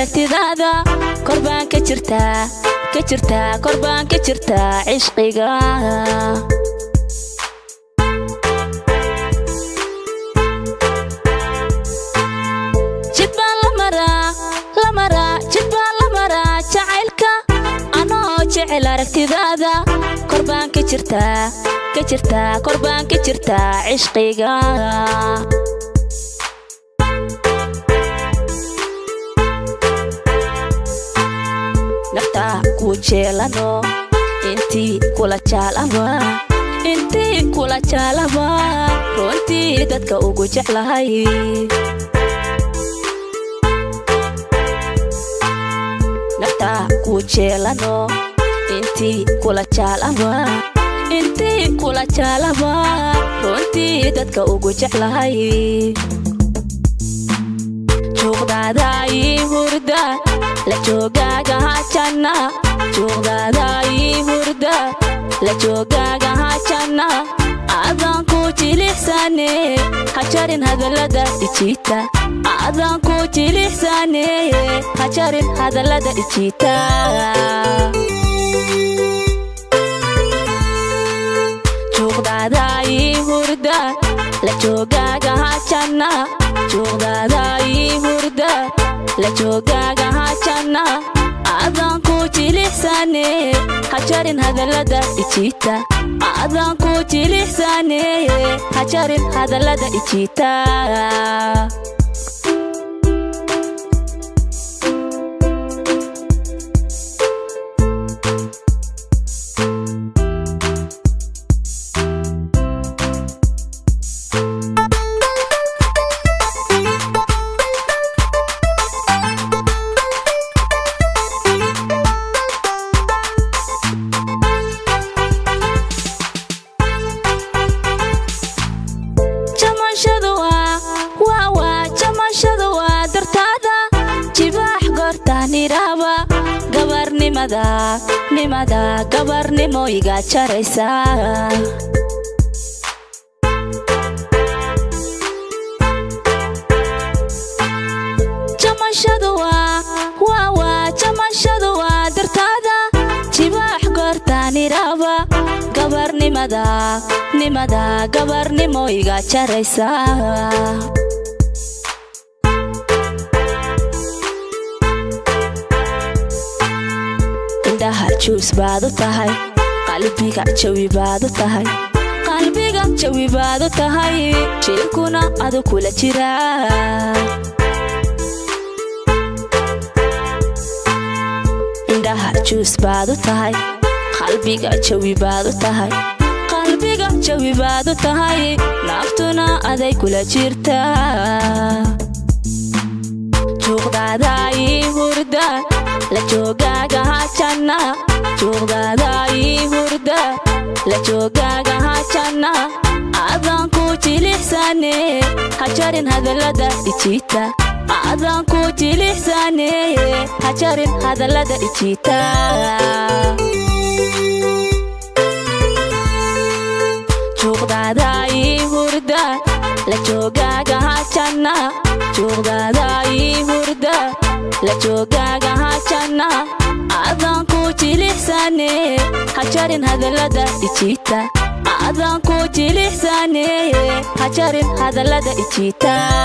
aragtidaada korbaan ka jirta korbaan ka jirta ishqigaaga jidbaan la mara jidbaan la mara jacaylka anoo jecel aragtidaada korbaan ka jirta korbaan ka jirta ishqigaaga nafta ku jelano inti kula jalaba runtii dadka ugu jeclahay nafta ku jelano inti kula jalaba runtii dadka ugu jeclahay Joogdaadai hurda la joogaaga hajanna Joogdaadai hurda la joogaaga hajanna Aadan ku jilixsane hajarin hadallada ijiita Aadan ku jilixsane hajarin hadallada ijiita Joogdaadai hurda la joogaaga hajanna Joogdaadai hurda la joogaaga hajanna aadan ku jilixsane hajarin hadallada ijiita aadan ku jilixsane hajarin hadallada ijiita Nimada gabarnimo iga jaraysa jamashadu waa dartada jibaax goortaani raba gabarnimada gabarnimo iga jaraysa Juus baad u tahay qalbiga jawi baad u tahay jilkuna adu kula jira indaha juus baad u tahay qalbiga jawi baad u tahay naftuna aday kula jirta joogdaadai hurda la joogaaga hajanna joogdaadai hurda la joogaaga hajanna aadan ku jilixsane hajarin hadallada ijiita aadan ku jilixsane hajarin hadallada ijiita joogdaadai hurda la joogaaga hajanna joogdaadai hurda la joogaaga hajanna aadan ku jilixsane hajarin hadallada ijiita